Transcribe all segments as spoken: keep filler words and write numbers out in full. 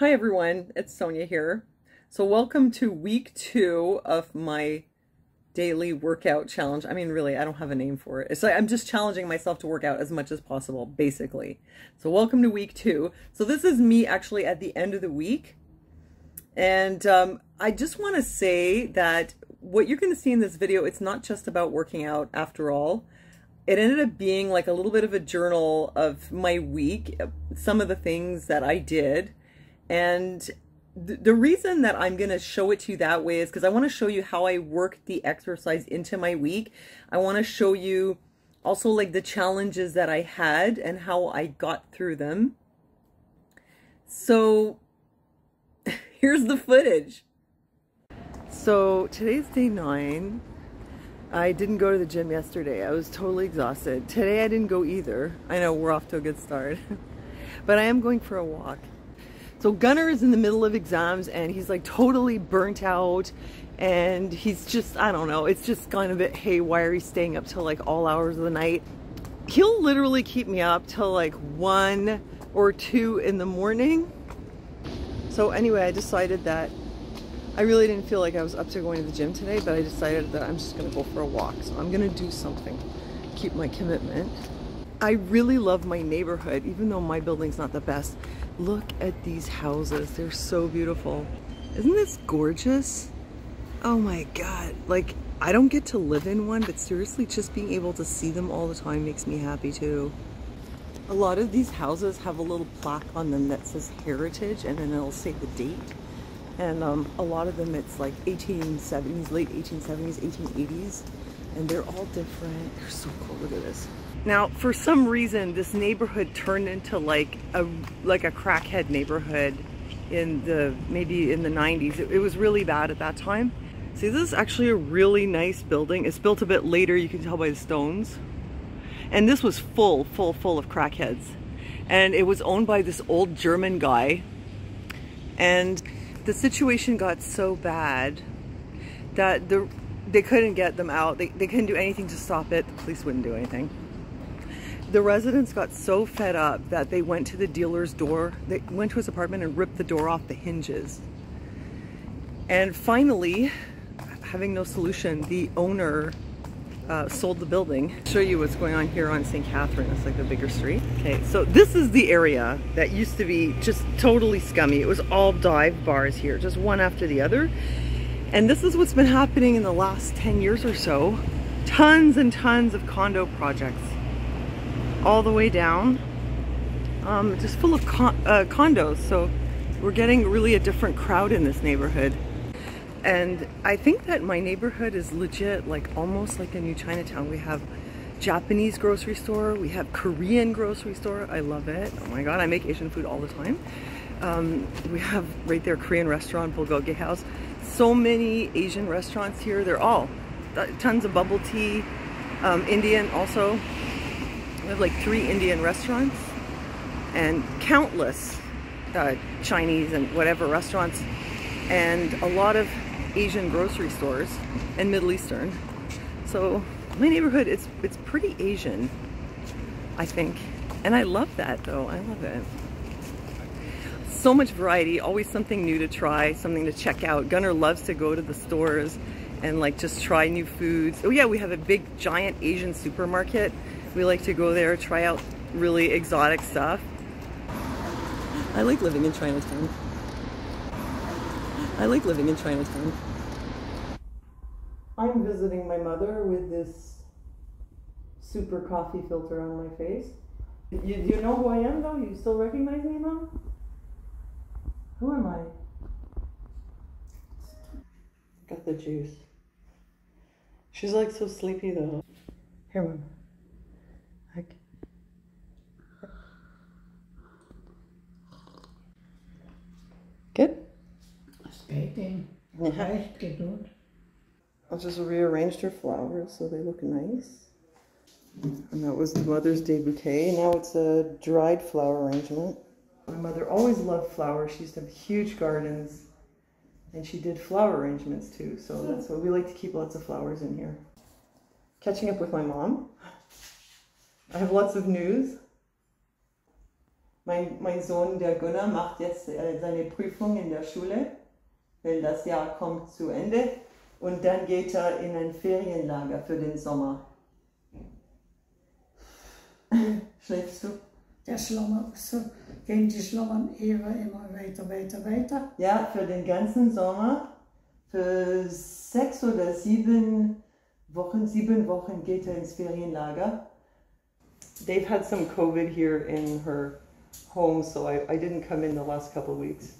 Hi everyone, it's Sonia here. So welcome to week two of my daily workout challenge. I mean, really, I don't have a name for it. So like I'm just challenging myself to work out as much as possible, basically. So welcome to week two. So this is me actually at the end of the week. And um, I just wanna say that what you're gonna see in this video, it's not just about working out after all. It ended up being like a little bit of a journal of my week, some of the things that I did. And th the reason that I'm going to show it to you that way is because I want to show you how I worked the exercise into my week. I want to show you also like the challenges that I had and how I got through them. So here's the footage. So today's day nine. I didn't go to the gym yesterday. I was totally exhausted. Today I didn't go either. I know we're off to a good start, but I am going for a walk. So Gunnar is in the middle of exams and he's like totally burnt out and he's just, I don't know, it's just gone a bit haywire. He's staying up till like all hours of the night. He'll literally keep me up till like one or two in the morning. So anyway, I decided that I really didn't feel like I was up to going to the gym today, but I decided that I'm just gonna go for a walk. So I'm gonna do something, keep my commitment. I really love my neighborhood, even though my building's not the best. Look at these houses, they're so beautiful. Isn't this gorgeous? Oh my God, like I don't get to live in one, but seriously, just being able to see them all the time makes me happy too. A lot of these houses have a little plaque on them that says heritage and then it'll say the date. And um, a lot of them, it's like eighteen seventies, late eighteen seventies, eighteen eighties, and they're all different. They're so cool, look at this. Now, for some reason, this neighborhood turned into like a like a crackhead neighborhood in the maybe in the nineties. It, it was really bad at that time. See, this is actually a really nice building. It's built a bit later. You can tell by the stones. And this was full, full, full of crackheads. And it was owned by this old German guy. And the situation got so bad that the they couldn't get them out. They they couldn't do anything to stop it. The police wouldn't do anything. The residents got so fed up that they went to the dealer's door. They went to his apartment and ripped the door off the hinges. And finally, having no solution, the owner uh, sold the building. I'll show you what's going on here on Saint Catherine. That's like the bigger street. Okay, so this is the area that used to be just totally scummy. It was all dive bars here, just one after the other. And this is what's been happening in the last ten years or so. Tons and tons of condo projects. All the way down, um, just full of con uh, condos. So we're getting really a different crowd in this neighborhood. And I think that my neighborhood is legit, like almost like a new Chinatown. We have Japanese grocery store, we have Korean grocery store. I love it. Oh my God, I make Asian food all the time. Um, we have right there Korean restaurant, Bulgogi House. So many Asian restaurants here. They're all tons of bubble tea, um, Indian also. We have like three Indian restaurants and countless uh, Chinese and whatever restaurants and a lot of Asian grocery stores and Middle Eastern. So my neighborhood, it's, it's pretty Asian, I think. And I love that though, I love it. So much variety, always something new to try, something to check out. Gunnar loves to go to the stores and like just try new foods. Oh yeah, we have a big giant Asian supermarket. We like to go there, try out really exotic stuff. I like living in Chinatown. I like living in Chinatown. I'm visiting my mother with this super coffee filter on my face. You, do you know who I am though? You still recognize me, Mom? Who am I? Got the juice. She's like so sleepy though. Here, Mom. Good? Yeah. I just rearranged her flowers so they look nice. And that was the Mother's Day bouquet. Now it's a dried flower arrangement. My mother always loved flowers. She used to have huge gardens. And she did flower arrangements too. So that's what we like to keep lots of flowers in here. Catching up with my mom. I have lots of news. Mein, mein Sohn, der Gunnar, macht jetzt äh, seine Prüfung in der Schule, weil das Jahr kommt zu Ende. Und dann geht er in ein Ferienlager für den Sommer. Schläfst du? Der schlummert, so gehen die Schlummern immer, immer weiter, weiter, weiter. Ja, für den ganzen Sommer, für sechs oder sieben Wochen, sieben Wochen geht er ins Ferienlager. They've had some COVID here in her home, so I, I didn't come in the last couple of weeks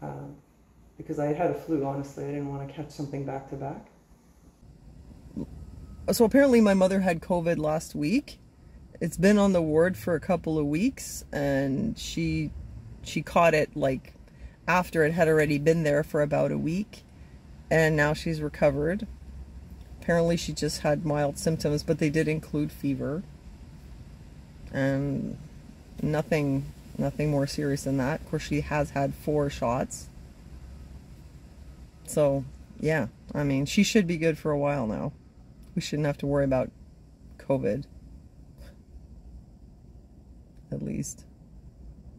um, because I had a flu, honestly. I didn't want to catch something back to back. So apparently my mother had COVID last week. It's been on the ward for a couple of weeks, and she she caught it like after it had already been there for about a week, and now she's recovered. Apparently she just had mild symptoms, but they did include fever. And nothing, nothing more serious than that. Of course, she has had four shots. So, yeah, I mean, she should be good for a while now. We shouldn't have to worry about COVID. At least.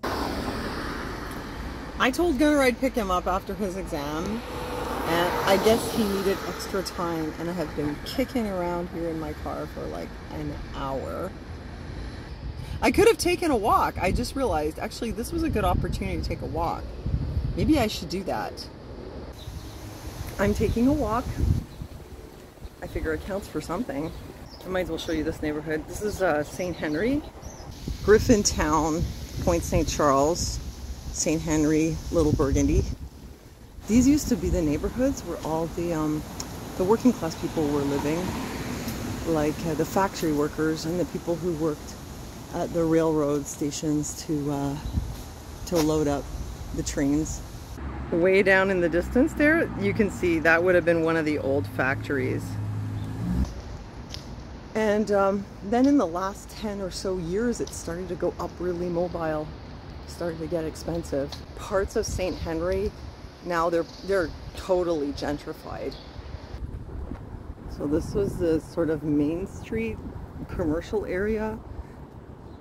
I told Gunnar I'd pick him up after his exam. And I guess he needed extra time, and I have been kicking around here in my car for like an hour. I could have taken a walk. I just realized, actually, this was a good opportunity to take a walk. Maybe I should do that. I'm taking a walk. I figure it counts for something. I might as well show you this neighborhood. This is uh, Saint Henry, Griffintown, Point Saint Charles, Saint Henry, Little Burgundy. These used to be the neighborhoods where all the um, the working class people were living, like uh, the factory workers and the people who worked at the railroad stations to uh, to load up the trains. Way down in the distance there, you can see that would have been one of the old factories. And um, then in the last ten or so years, it started to go up really mobile, started to get expensive. Parts of Saint Henry, now they're they're totally gentrified. So this was the sort of Main Street commercial area,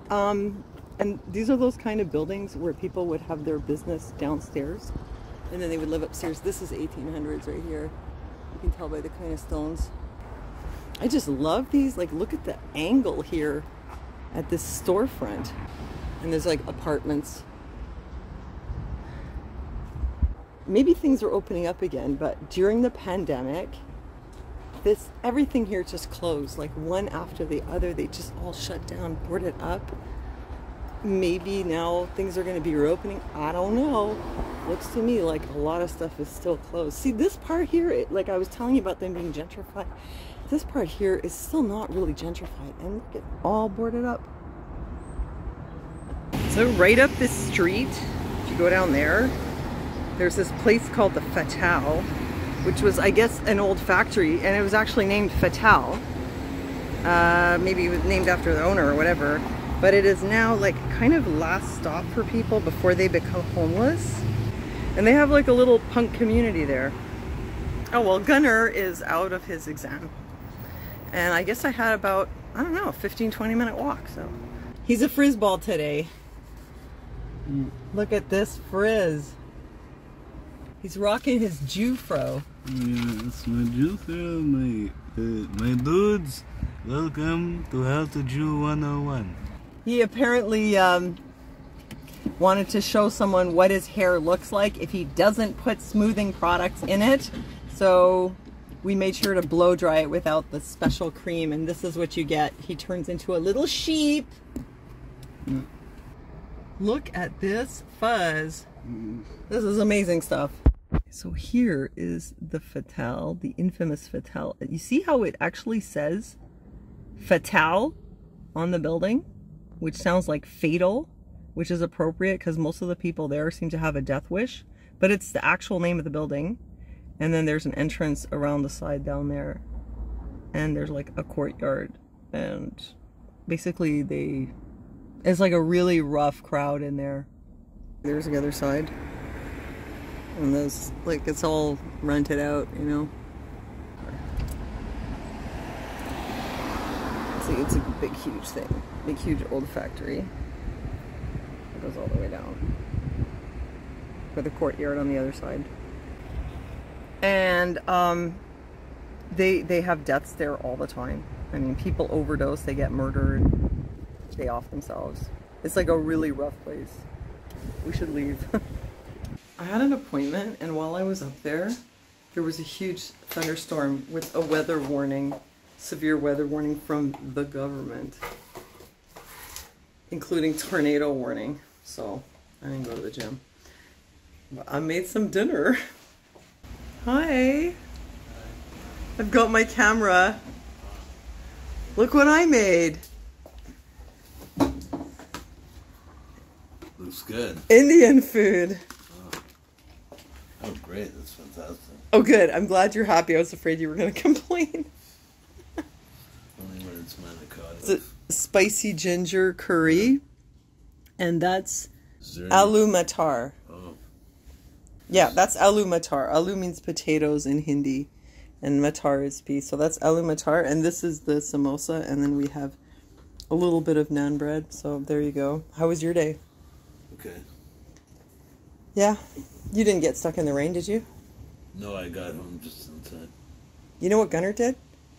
um, and these are those kind of buildings where people would have their business downstairs, and then they would live upstairs. This is eighteen hundreds right here. You can tell by the kind of stones. I just love these. Like, look at the angle here at this storefront, and there's like apartments. Maybe things are opening up again, but during the pandemic, this everything here just closed, like one after the other. They just all shut down, boarded up. Maybe now things are going to be reopening. I don't know. Looks to me like a lot of stuff is still closed. See, this part here, it, like I was telling you about them being gentrified, this part here is still not really gentrified, and look, it's all boarded up. So right up this street, if you go down there, there's this place called the Fatale, which was, I guess, an old factory, and it was actually named Fatale. Uh, maybe it was named after the owner or whatever, but it is now like kind of last stop for people before they become homeless. And they have like a little punk community there. Oh, well, Gunnar is out of his exam. And I guess I had about, I don't know, fifteen, twenty minute walk, so. He's a frizz ball today. Mm. Look at this frizz. He's rocking his Jufro. Yeah, it's my Jufro, my, uh, my dudes. Welcome to How to Jew one oh one. He apparently um, wanted to show someone what his hair looks like if he doesn't put smoothing products in it. So we made sure to blow dry it without the special cream, and this is what you get. He turns into a little sheep. Mm. Look at this fuzz. Mm. This is amazing stuff. So here is the Fatale, the infamous Fatale. You see how it actually says Fatale on the building, which sounds like fatal, which is appropriate because most of the people there seem to have a death wish, but it's the actual name of the building. And then there's an entrance around the side down there, and there's like a courtyard, and basically they, it's like a really rough crowd in there. There's the other side, and those, like, it's all rented out, you know. See, it's a big, huge thing, big, huge old factory. goes all the way down, with a courtyard on the other side. And um, they they have deaths there all the time. I mean, people overdose, they get murdered, they off themselves. It's like a really rough place. We should leave. I had an appointment, and while I was up there, there was a huge thunderstorm with a weather warning, severe weather warning from the government, including tornado warning. So I didn't go to the gym. But I made some dinner. Hi. I've got my camera. Look what I made. Looks good. Indian food. Oh, oh great. That's fantastic. Oh, good. I'm glad you're happy. I was afraid you were going to complain. Only when it's manicotti. It's a spicy ginger curry. And that's aloo matar. Oh. Yeah, that's aloo matar. Aloo means potatoes in Hindi. And matar is pea. So that's aloo matar. And this is the samosa. And then we have a little bit of naan bread. So there you go. How was your day? Okay. Yeah. You didn't get stuck in the rain, did you? No, I got home just in time. You know what Gunnar did?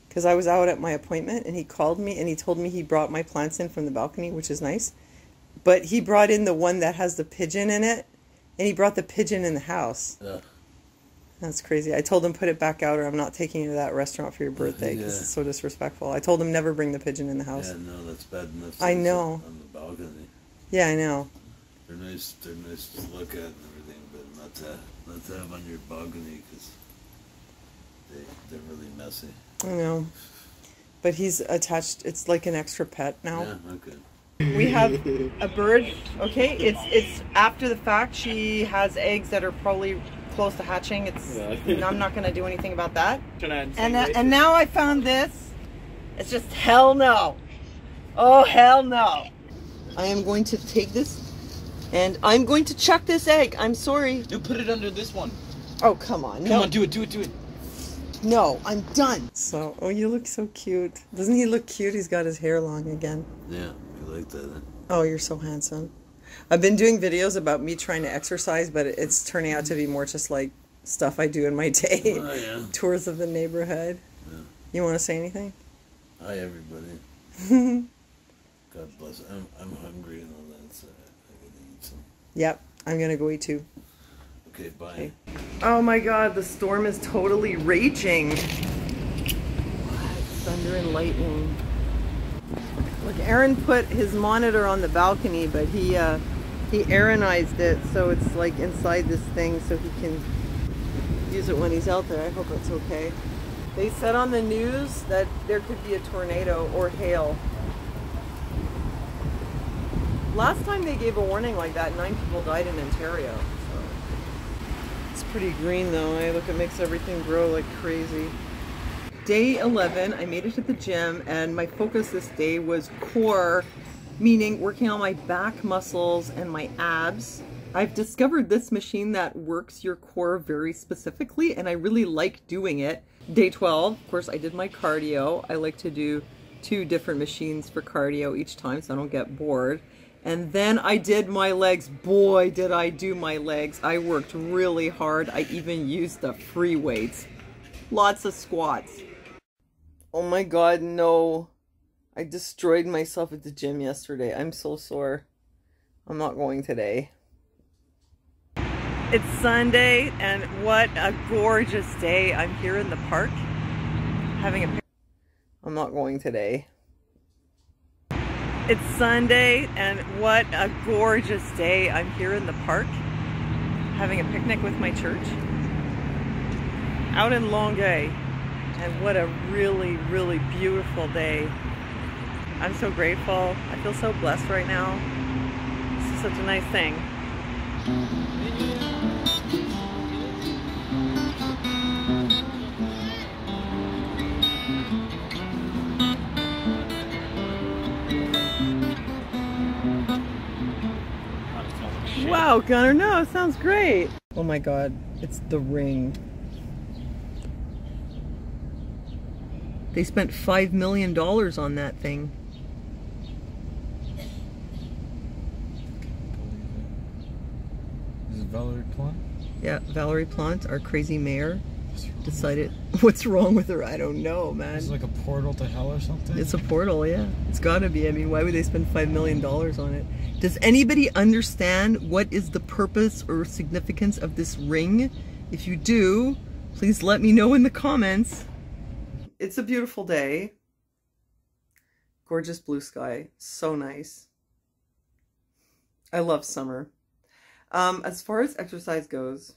Because I was out at my appointment, and he called me, and he told me he brought my plants in from the balcony, which is nice. But he brought in the one that has the pigeon in it, and he brought the pigeon in the house. Yeah. That's crazy. I told him, put it back out, or I'm not taking you to that restaurant for your birthday, because yeah. It's so disrespectful. I told him, never bring the pigeon in the house. Yeah, no, that's bad enough. I know. On the balcony. Yeah, I know. They're nice, they're nice to look at and everything, but not to, not to have on your balcony because they, they're really messy. I know. But he's attached, it's like an extra pet now. Yeah, okay. We have a bird, okay? It's it's after the fact. She has eggs that are probably close to hatching. It's yeah. I'm not going to do anything about that. And, uh, and now I found this. It's just hell no. Oh, hell no. I am going to take this. And I'm going to chuck this egg. I'm sorry. You put it under this one. Oh, come on. Come no. on, do it, do it, do it. No, I'm done. So, oh, you look so cute. Doesn't he look cute? He's got his hair long again. Yeah, I like that. Huh? Oh, you're so handsome. I've been doing videos about me trying to exercise, but it's turning out to be more just like stuff I do in my day. Oh, yeah. Tours of the neighborhood. Yeah. You want to say anything? Hi, everybody. God bless. I'm, I'm hungry and all that, so... Yep, I'm gonna go eat too. Okay, bye. Okay. Oh my god, the storm is totally raging. What? Thunder and lightning. Look, Aaron put his monitor on the balcony, but he uh, he Aaronized it, so it's like inside this thing so he can use it when he's out there. I hope it's okay. They said on the news that there could be a tornado or hail. Last time they gave a warning like that, nine people died in Ontario. So. It's pretty green though, eh? Look, it makes everything grow like crazy. Day eleven, I made it to the gym, and my focus this day was core, meaning working on my back muscles and my abs. I've discovered this machine that works your core very specifically, and I really like doing it. Day twelve, of course, I did my cardio. I like to do two different machines for cardio each time so I don't get bored. And then I did my legs. Boy, did I do my legs. I worked really hard. I even used the free weights. Lots of squats. Oh my god, no. I destroyed myself at the gym yesterday. I'm so sore. I'm not going today. It's Sunday, and what a gorgeous day. I'm here in the park having a... I'm not going today. It's Sunday, and what a gorgeous day. I'm here in the park having a picnic with my church out in Longueuil, and what a really, really beautiful day. I'm so grateful. I feel so blessed right now. This is such a nice thing. Wow, Gunnar, no, it sounds great. Oh my god, it's The Ring. They spent five million dollars on that thing. Valerie Plant? Yeah, Valerie Plant, our crazy mayor, decided what's wrong with her. I don't know, man. It's like a portal to hell or something. It's a portal, yeah. It's gotta be. I mean, why would they spend five million dollars on it? Does anybody understand what is the purpose or significance of this ring? If you do, please let me know in the comments. It's a beautiful day. Gorgeous blue sky. So nice. I love summer. Um, as far as exercise goes,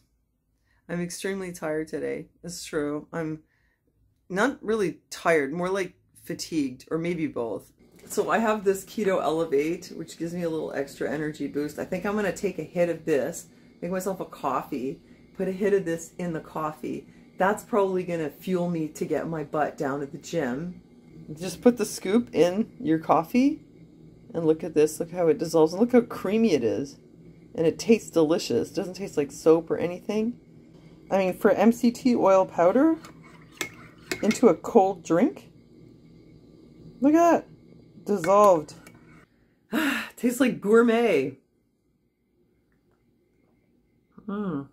I'm extremely tired today. It's true. I'm not really tired, more like fatigued, or maybe both. So I have this Keto Elevate, which gives me a little extra energy boost. I think I'm going to take a hit of this, make myself a coffee, put a hit of this in the coffee. That's probably going to fuel me to get my butt down at the gym. Just put the scoop in your coffee and look at this. Look how it dissolves. And look how creamy it is. And it tastes delicious. It doesn't taste like soap or anything. I mean, for M C T oil powder into a cold drink, look at that. Dissolved. Tastes like gourmet. Mm.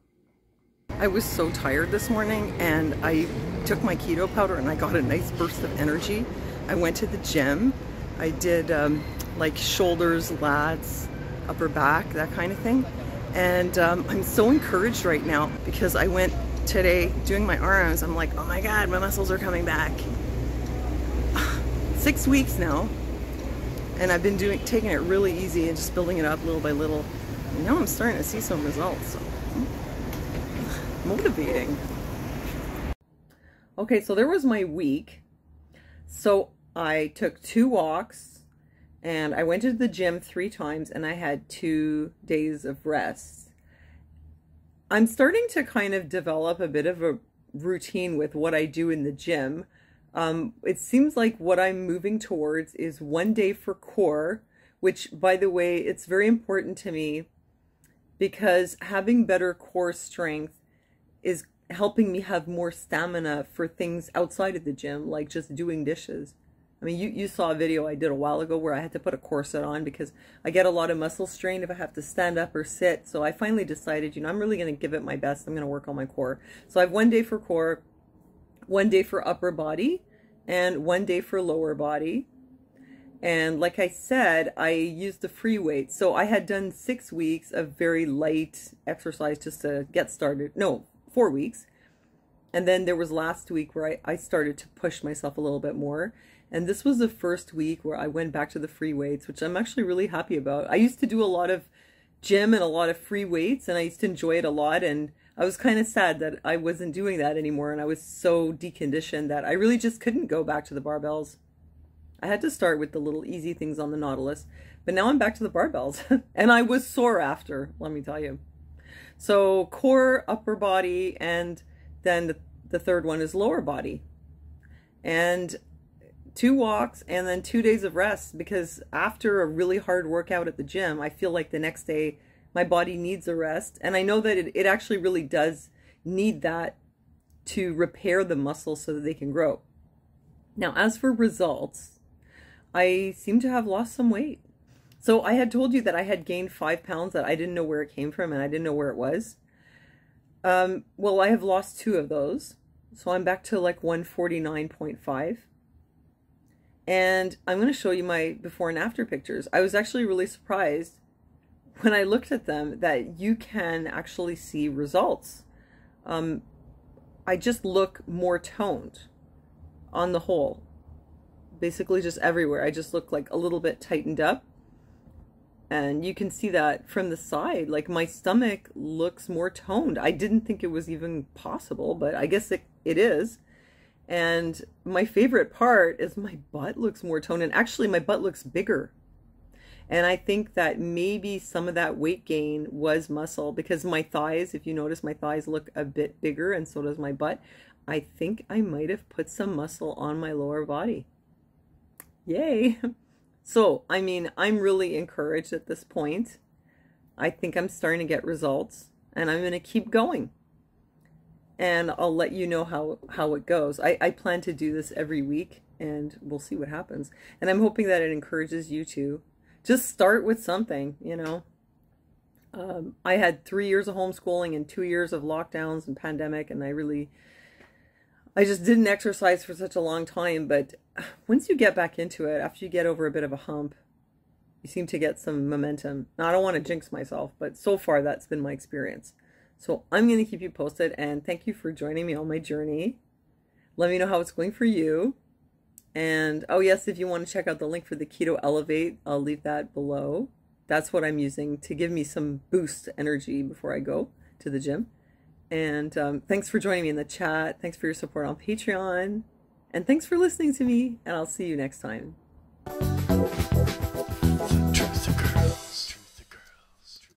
I was so tired this morning, and I took my keto powder and I got a nice burst of energy. I went to the gym. I did um, like shoulders, lats, upper back, that kind of thing. And um, I'm so encouraged right now because I went today doing my arms. I'm like, oh my God, my muscles are coming back. Six weeks now. And I've been doing taking it really easy and just building it up little by little. And now I'm starting to see some results. So. Motivating. Okay, so there was my week. So I took two walks. And I went to the gym three times and I had two days of rest. I'm starting to kind of develop a bit of a routine with what I do in the gym. Um, it seems like what I'm moving towards is one day for core, which, by the way, it's very important to me because having better core strength is helping me have more stamina for things outside of the gym, like just doing dishes. I mean, you, you saw a video I did a while ago where I had to put a corset on because I get a lot of muscle strain if I have to stand up or sit. So I finally decided, you know, I'm really going to give it my best. I'm going to work on my core. So I have one day for core, one day for upper body, and one day for lower body. And like I said, I used the free weight. So I had done six weeks of very light exercise just to get started. No, four weeks. And then there was last week where I, I started to push myself a little bit more. And this was the first week where I went back to the free weights, which I'm actually really happy about. I used to do a lot of gym and a lot of free weights, and I used to enjoy it a lot. And I was kind of sad that I wasn't doing that anymore. And I was so deconditioned that I really just couldn't go back to the barbells. I had to start with the little easy things on the Nautilus. But now I'm back to the barbells. And I was sore after, let me tell you. So core, upper body, and then the, the third one is lower body. And two walks and then two days of rest because after a really hard workout at the gym, I feel like the next day my body needs a rest. And I know that it, it actually really does need that to repair the muscles so that they can grow. Now, as for results, I seem to have lost some weight. So I had told you that I had gained five pounds that I didn't know where it came from and I didn't know where it was. Um, well, I have lost two of those. So I'm back to like one forty-nine point five. And I'm going to show you my before and after pictures. I was actually really surprised when I looked at them that you can actually see results. Um, I just look more toned on the whole. Basically just everywhere. I just look like a little bit tightened up. And you can see that from the side. Like my stomach looks more toned. I didn't think it was even possible, but I guess it, it is. And my favorite part is my butt looks more toned, and actually my butt looks bigger. And I think that maybe some of that weight gain was muscle because my thighs, if you notice, my thighs look a bit bigger and so does my butt. I think I might have put some muscle on my lower body. Yay. So, I mean, I'm really encouraged at this point. I think I'm starting to get results and I'm going to keep going. And I'll let you know how, how it goes. I, I plan to do this every week and we'll see what happens. And I'm hoping that it encourages you to just start with something, you know. Um, I had three years of homeschooling and two years of lockdowns and pandemic, and I really, I just didn't exercise for such a long time. But once you get back into it, after you get over a bit of a hump, you seem to get some momentum. Now, I don't want to jinx myself, but so far that's been my experience. So I'm going to keep you posted, and thank you for joining me on my journey. Let me know how it's going for you. And, oh yes, if you want to check out the link for the Keto Elevate, I'll leave that below. That's what I'm using to give me some boost energy before I go to the gym. And um, thanks for joining me in the chat. Thanks for your support on Patreon. And thanks for listening to me. And I'll see you next time.